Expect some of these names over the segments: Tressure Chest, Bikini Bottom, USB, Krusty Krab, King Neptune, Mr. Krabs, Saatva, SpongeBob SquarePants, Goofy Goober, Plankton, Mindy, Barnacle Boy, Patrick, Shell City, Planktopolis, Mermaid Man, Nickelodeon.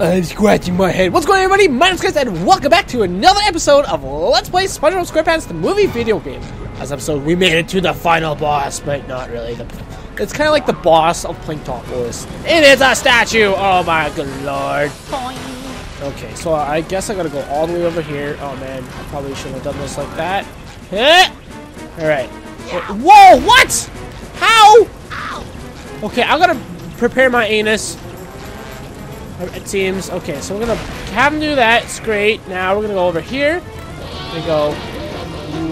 I'm scratching my head. What's going on, everybody? My name's Chris, and welcome back to another episode of Let's Play SpongeBob SquarePants, the movie video game. As episode, we made it to the final boss, but not really. It's kind of like the boss of Plankton. It is a statue! Oh my good lord. Boing. Okay, so I guess I gotta go all the way over here. Oh man, I probably shouldn't have done this like that. Alright. Whoa, what? How? Okay, I'm gonna prepare my anus. It seems. Okay, so we're gonna have him do that. It's great. Now we're gonna go over here. We go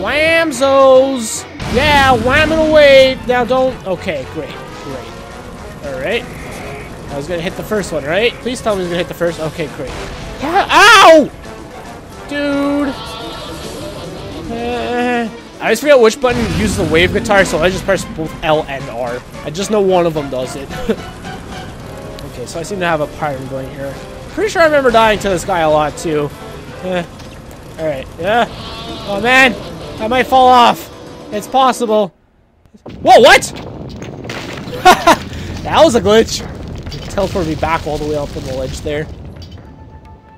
whamzos. Yeah, wham it away. Now don't. Okay, great, great. All right. I was gonna hit the first one, right? Please tell me he's gonna hit the first. Okay, great. Yeah. Ow, dude. I just forgot which button uses the wave guitar, so I just press both L and R. I just know one of them does it. Okay, so I seem to have a pattern going here. Pretty sure I remember dying to this guy a lot, too. Alright, yeah. Oh, man! I might fall off. It's possible. Whoa, what?! That was a glitch. It teleported me back all the way up on the ledge there.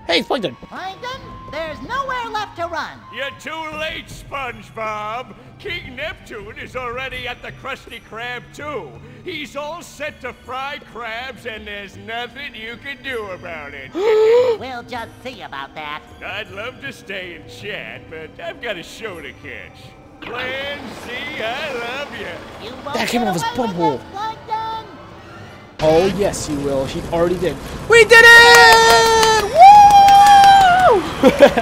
Hey, it's Plankton! Plankton, there's nowhere left to run! You're too late, SpongeBob! King Neptune is already at the Krusty Krab, too! He's all set to fry crabs, and there's nothing you can do about it. We'll just see about that. I'd love to stay and chat, but I've got a show to catch. Plan C, I love you. That came out of his bumhole. Oh, yes, he will. He already did. We did it! Woo!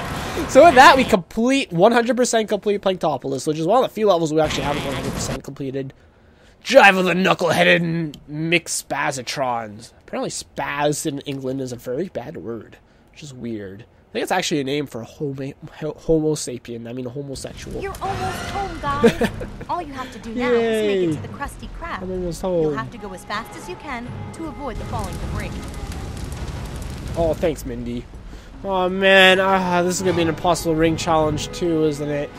So with that, we complete 100% complete Planktopolis, which is one of the few levels we actually haven't 100% completed. Jive of the knuckleheaded mixed spazatrons. Apparently spaz in England is a very bad word, which is weird. I think it's actually a name for homo sapien, I mean homosexual. You're almost home, guys. All you have to do now is make it to the Krusty Krab. I'm almost home. You'll have to go as fast as you can to avoid the falling debris. Oh, thanks, Mindy. Oh, man. This is going to be an impossible ring challenge, too, isn't it?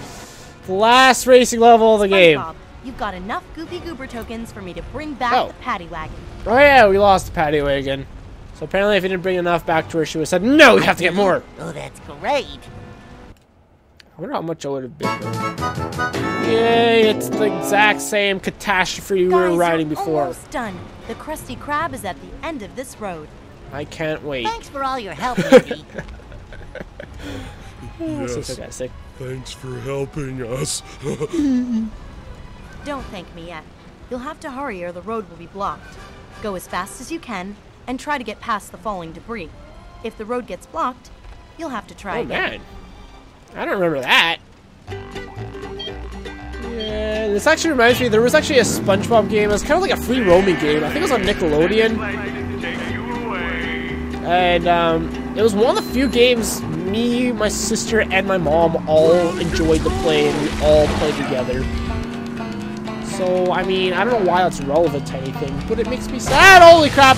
The last racing level of the game. Bob. You've got enough Goofy Goober tokens for me to bring back the paddy wagon. Oh yeah, we lost the paddy wagon. So apparently if you didn't bring enough back to her, she would have said, no, we have to get more. Oh, that's great. I wonder how much I would have been. Yay, it's the exact same catastrophe we were riding before. Almost done. The Krusty Krab is at the end of this road. I can't wait. Thanks for all your help, Mindy. Yes, so fantastic. Thanks for helping us. Don't thank me yet. You'll have to hurry or the road will be blocked. Go as fast as you can and try to get past the falling debris. If the road gets blocked, you'll have to try again. Oh, man. I don't remember that. Yeah, this actually reminds me, there was actually a SpongeBob game. It was kind of like a free roaming game. I think it was on Nickelodeon. And it was one of the few games me, my sister, and my mom all enjoyed to play, and we all played together. So, I mean, I don't know why it's relevant to anything, but it makes me sad. Holy crap!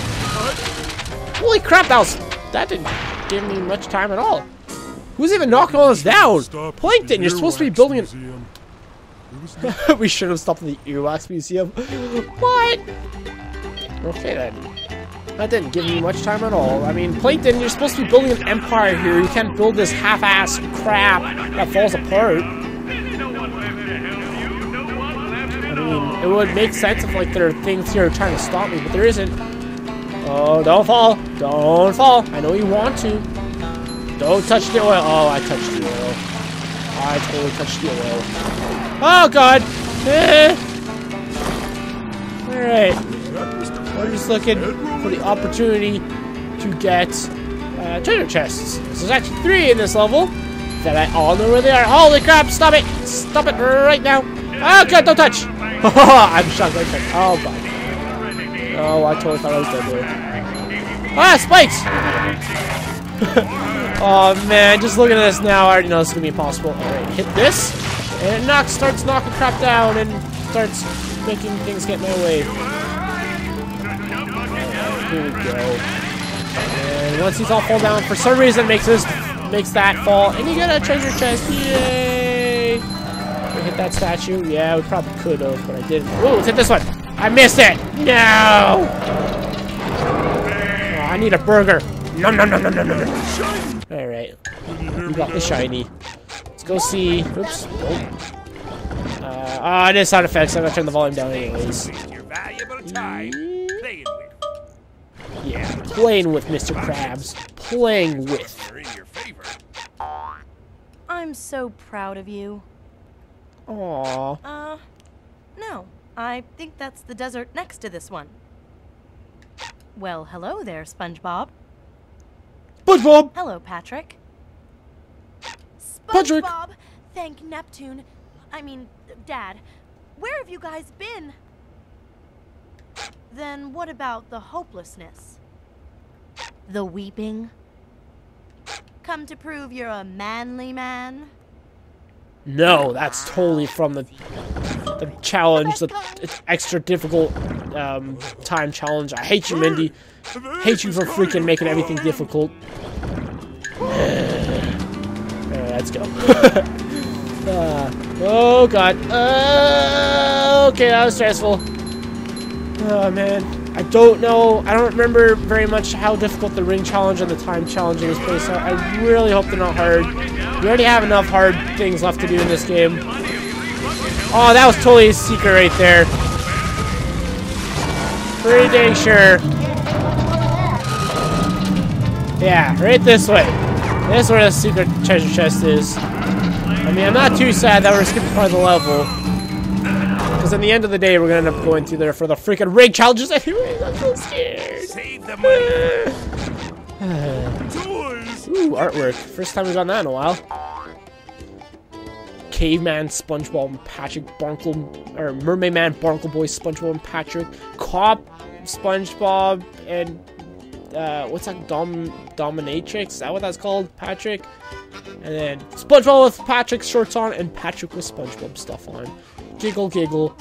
Holy crap, that didn't give me much time at all. Who's even knocking all this down? Plankton, you're supposed to be building an... We should have stopped at the Earwax Museum. What? Okay, then. That didn't give me much time at all. I mean, Plankton, you're supposed to be building an empire here. You can't build this half-ass crap that falls apart. I mean, it would make sense if, like, there are things here trying to stop me, but there isn't. Oh, don't fall. Don't fall. I know you want to. Don't touch the oil. Oh, I touched the oil. I totally touched the oil. Oh, God. Alright. We're just looking for the opportunity to get treasure chests. So there's actually 3 in this level that I all know where they are. Holy crap, stop it. Stop it right now. Oh, God, don't touch. I'm shocked right there. Oh, my. Oh, I totally thought I was dead there. Ah, spikes! Oh, man, just looking at this now, I already know this is going to be impossible. Alright, hit this, and it starts knocking crap down and starts making things get my way. Here we go. And once these all fall down, for some reason, it makes that fall, and you get a treasure chest. Yay! Hit that statue. Yeah, we probably could have, but I didn't. Ooh, let's hit this one. I missed it. No. Oh, I need a burger. Nom, nom, nom, nom, nom, nom. Alright. We got the shiny. Let's go see. Oops. I did sound effects. I'm gonna turn the volume down anyways. Yeah, playing with Mr. Krabs. Playing with. I'm so proud of you. Aww. No. I think that's the desert next to this one. Well, hello there, SpongeBob. SpongeBob! Hello, Patrick. Patrick! SpongeBob, thank Neptune. I mean, Dad. Where have you guys been? Then what about the hopelessness? The weeping? Come to prove you're a manly man? No, that's totally from the challenge, the extra difficult time challenge. I hate you, Mindy. Hate you for freaking making everything difficult. Let's go. Oh god. Okay, that was stressful. Oh man, I don't know. I don't remember very much how difficult the ring challenge and the time challenge in this place. So I really hope they're not hard. We already have enough hard things left to do in this game. Oh, that was totally a secret right there. Pretty dang sure. Yeah, right this way. That's where the secret treasure chest is. I mean, I'm not too sad that we're skipping part of the level. Because in the end of the day, we're going to end up going through there for the freaking rig challenges anyway. I'm so scared. Save the money. Ooh, artwork. First time we've done that in a while. Caveman, SpongeBob, and Patrick, Barnacle, or Mermaid Man, Barnacle Boy, SpongeBob, and Patrick, Cop, SpongeBob, and what's that? Dominatrix? Is that what that's called? Patrick? And then SpongeBob with Patrick's shorts on, and Patrick with SpongeBob stuff on. Giggle, giggle.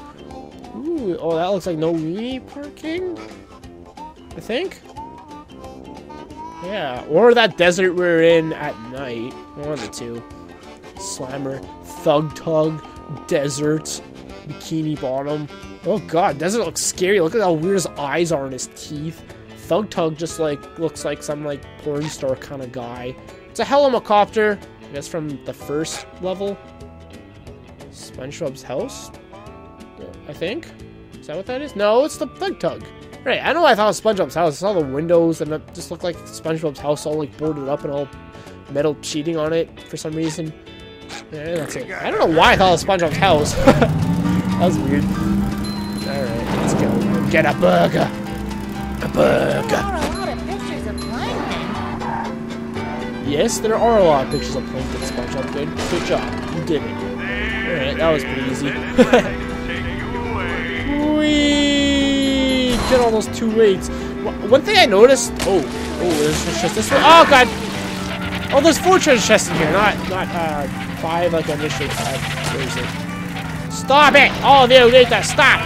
Ooh, oh, that looks like no weenie parking? I think? Yeah, or that desert we're in at night. One of the two. Slammer, Thug Tug, Desert, Bikini Bottom. Oh god, Desert looks scary. Look at how weird his eyes are and his teeth. Thug Tug just like looks like some like porn star kind of guy. It's a helicopter. I guess from the first level. SpongeBob's house? I think? Is that what that is? No, it's the Thug Tug. Right, I know what I thought it was SpongeBob's house. I saw the windows and it just looked like SpongeBob's house all like boarded up and all metal sheeting on it for some reason. Yeah, that's it. I don't know why I thought it was SpongeBob's house. That was weird. Alright, let's go. Get a burger! A burger! Yes, there are a lot of pictures of Plankton, SpongeBob. Good job. You did it. Alright, that was pretty easy. Whee! Get all those two weights. One thing I noticed... Oh, there's just this one. Oh, god! Oh, there's four treasure chests in here, not five like initially five. Where is it? Stop it! Oh, there, wait, that stop!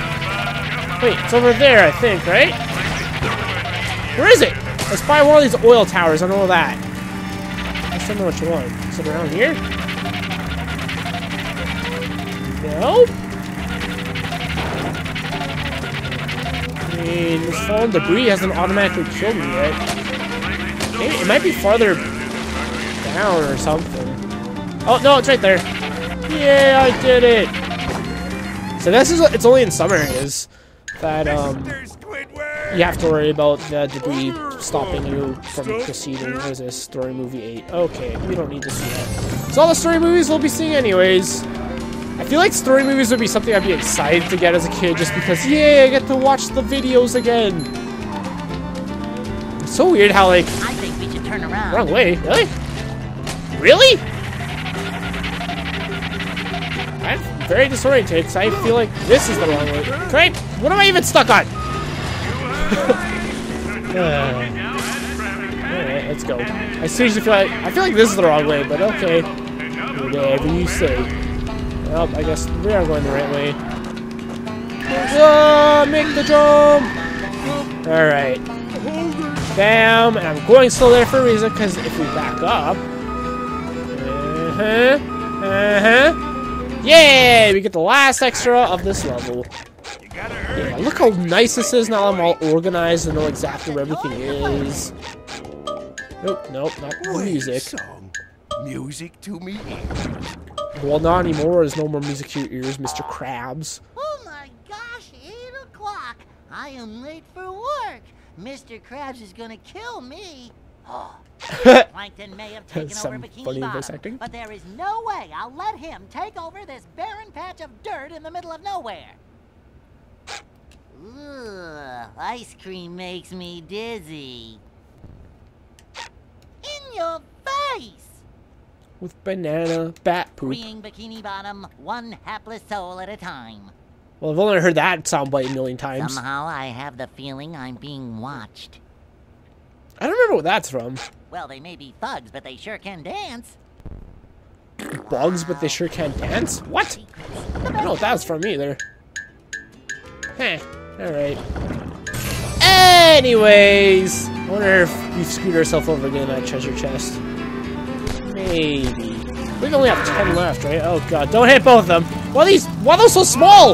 Wait, it's over there, I think, right? Where is it? It's by one of these oil towers, I know that. I still know which one. Is it around here? No? I mean, this fallen debris hasn't automatically killed me yet. Maybe, it might be farther... down or something. Oh no, it's right there. Yeah, I did it. So this is—it's only in summer areas that you have to worry about the debris stopping you from proceeding. There's this story movie 8. Okay, we don't need to see that. So all the story movies we'll be seeing anyways. I feel like story movies would be something I'd be excited to get as a kid, just because yeah, I get to watch the videos again. It's so weird how like. I think we should turn around. Wrong way, really? Really? I'm very disoriented because I feel like this is the wrong way. Great! What am I even stuck on? Alright, let's go. I seriously feel like this is the wrong way, but okay. Whatever you say. Well, I guess we are going the right way. Oh, make the jump! Alright. Bam! And I'm going slow there for a reason, because if we back up... Yay! We get the last extra of this level. Yeah, look how nice this is now. I'm all organized and know exactly where everything is. Nope, not music. Song. Music to me. Well, not anymore. There's no more music to your ears, Mr. Krabs. Oh my gosh, 8 o'clock. I am late for work. Mr. Krabs is gonna kill me. Oh, Plankton may have taken over Bikini Bottom, but there is no way I'll let him take over this barren patch of dirt in the middle of nowhere. Ugh, ice cream makes me dizzy. In your face! With banana bat poop. Freeing Bikini Bottom, one hapless soul at a time. Well, I've only heard that soundbite a million times. Somehow I have the feeling I'm being watched. I don't remember what that's from. Well, they may be thugs, but they sure can dance. Bugs, but they sure can dance? What? I don't know what that was from either. Heh. Alright. Anyways! I wonder if we've screwed ourselves over again in that treasure chest. Maybe. We only have 10 left, right? Oh god, don't hit both of them! Why are these? Why are those so small?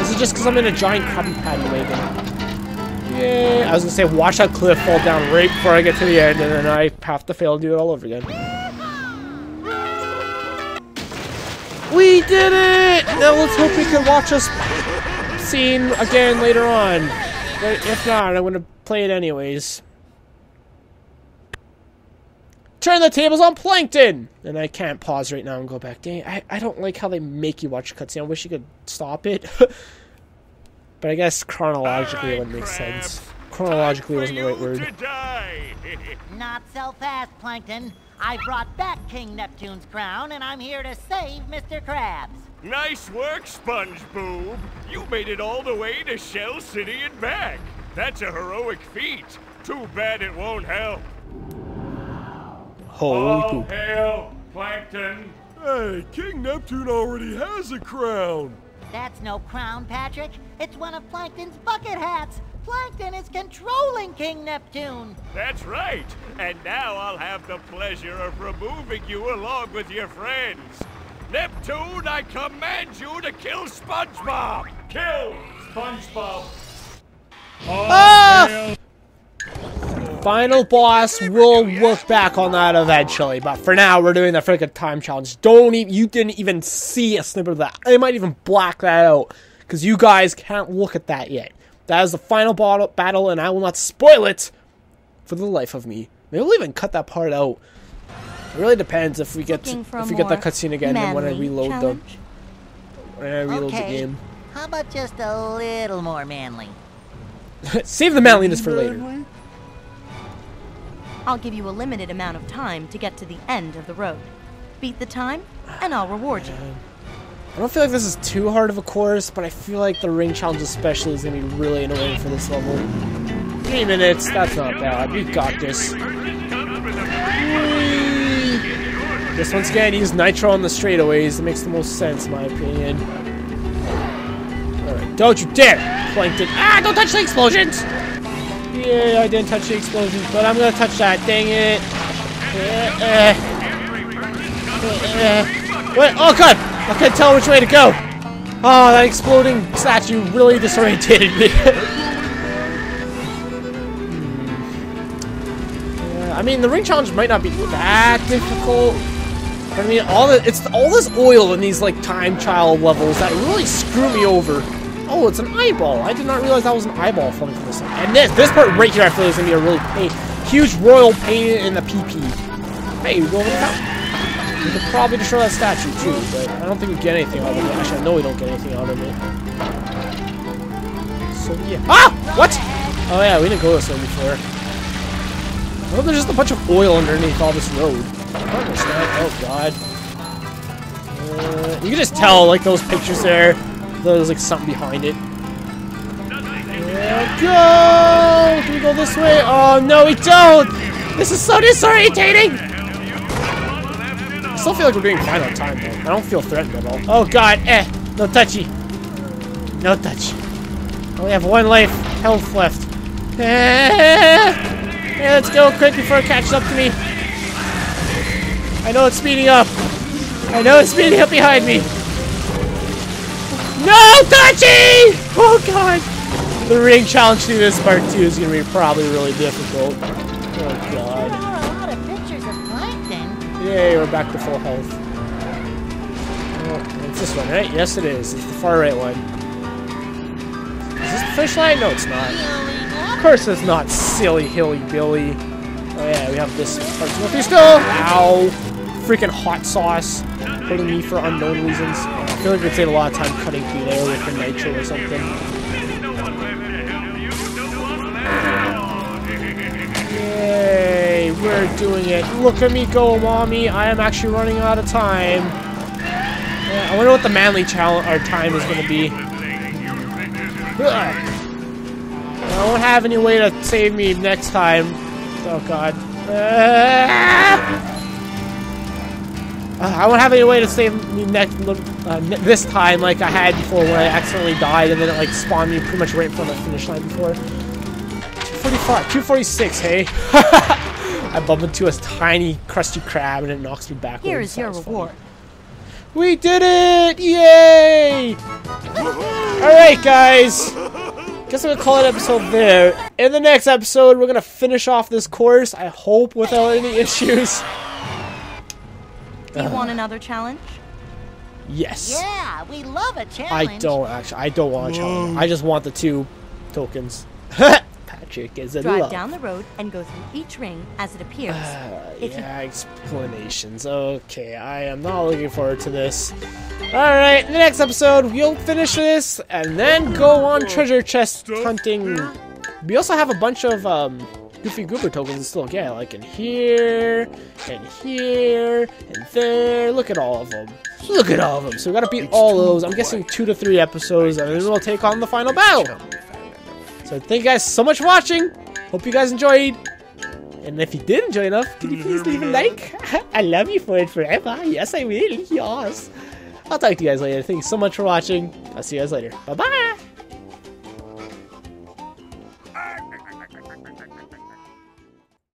Is it just because I'm in a giant Krabby Patty way now? Yay! I was gonna say, watch that cliff fall down right before I get to the end, and then I have to fail to do it all over again. We did it! Now let's hope we can watch us scene again later on. But if not, I'm gonna play it anyways. Turn the tables on Plankton! And I can't pause right now and go back. Dang, I don't like how they make you watch a cutscene. I wish you could stop it. But I guess chronologically it would make sense. Chronologically wasn't the right word. Not so fast, Plankton. I brought back King Neptune's crown, and I'm here to save Mr. Krabs. Nice work, SpongeBob. You made it all the way to Shell City and back. That's a heroic feat. Too bad it won't help. Holy poop. All hail, Plankton! Hey, King Neptune already has a crown! That's no crown, Patrick. It's one of Plankton's bucket hats! Plankton is controlling King Neptune! That's right! And now I'll have the pleasure of removing you along with your friends! Neptune, I command you to kill SpongeBob! Kill SpongeBob! All hail! Final boss, we'll look back on that eventually, but for now, we're doing the freaking time challenge. Don't even, you didn't even see a snippet of that. I might even black that out, because you guys can't look at that yet. That is the final battle, and I will not spoil it for the life of me. Maybe we'll even cut that part out. It really depends if we get to, that cutscene again and when I reload the game. How about just a little more manly? Save the manliness for later. I'll give you a limited amount of time to get to the end of the road. Beat the time, and I'll reward you. I don't feel like this is too hard of a course, but I feel like the ring challenge especially is going to be really annoying for this level. 3 minutes, that's not bad. We got this. Whee! Just once again, use nitro on the straightaways. It makes the most sense, in my opinion. Alright, don't you dare, Plankton. Ah, don't touch the explosions! Yeah, I didn't touch the explosions, but I'm gonna touch that. Dang it! What? Oh god! I couldn't tell which way to go. Oh, that exploding statue really disorientated me. I mean, the ring challenge might not be that difficult. I mean, it's all this oil in these like time trial levels that really screw me over. Oh, it's an eyeball. I did not realize that was an eyeball falling from this side. And this part right here, I feel, is going to be a really huge royal pain in the PP. Hey, we go over the top. We could probably destroy that statue, too, but I don't think we get anything out of it. Actually, I know we don't get anything out of it. So, yeah. Ah! What? Oh, yeah, we didn't go this way before. I hope there's just a bunch of oil underneath all this road. Oh, God. You can just tell, like, those pictures there. There's like something behind it. There we go! Can we go this way? Oh no, we don't! This is so disorientating! I still feel like we're doing fine on time though. I don't feel threatened at all. Oh god, no touchy. No touch. I only have one life, health left. Yeah, let's go quick before it catches up to me. I know it's speeding up. I know it's speeding up behind me. No touchy! Oh god! The ring challenge through this part 2 is gonna be probably really difficult. Oh, God. You are a lot of pictures of Plankton. Yay, we're back to full health. Oh, it's this one, right? Yes, it is. It's the far right one. Is this the fish line? No, it's not. Of course it's not, silly hilly billy. Oh, yeah, we have this part to go through still. Ow. Freaking hot sauce. Hurting me for unknown reasons. I feel like we'd save a lot of time cutting through there with the nitro or something. Yay, we're doing it. Look at me go, mommy. I am actually running out of time. Yeah, I wonder what the manly challenge our time is going to be. I won't have any way to save me next time. Oh, God. I won't have any way to save me next this time like I had before when I accidentally died and then it like spawned me pretty much right in front of the finish line before. 245, 246, hey? I bumped into a tiny Krusty Krab and it knocks me back. Here is your reward. We did it! Yay! Alright, guys. Guess I'm gonna call it episode there. In the next episode, we're gonna finish off this course, I hope, without any issues. Do you want another challenge? Yes. Yeah, we love a challenge. I don't actually. I don't want a challenge. I just want the 2 tokens. Patrick is in love. Drive down the road and go through each ring as it appears. Yeah, explanations. Okay, I am not looking forward to this. Alright, in the next episode, we'll finish this and then go on treasure chest hunting. We also have a bunch of Goofy Goober tokens still, yeah, like in here, and here, and there. Look at all of them. Look at all of them. So we gotta beat all those. I'm guessing 2 to 3 episodes, and then we'll take on the final battle. So thank you guys so much for watching. Hope you guys enjoyed. And if you did enjoy enough, could you please leave a like? I love you for it forever. Yes, I will. Yes. I'll talk to you guys later. Thank you so much for watching. I'll see you guys later. Bye-bye.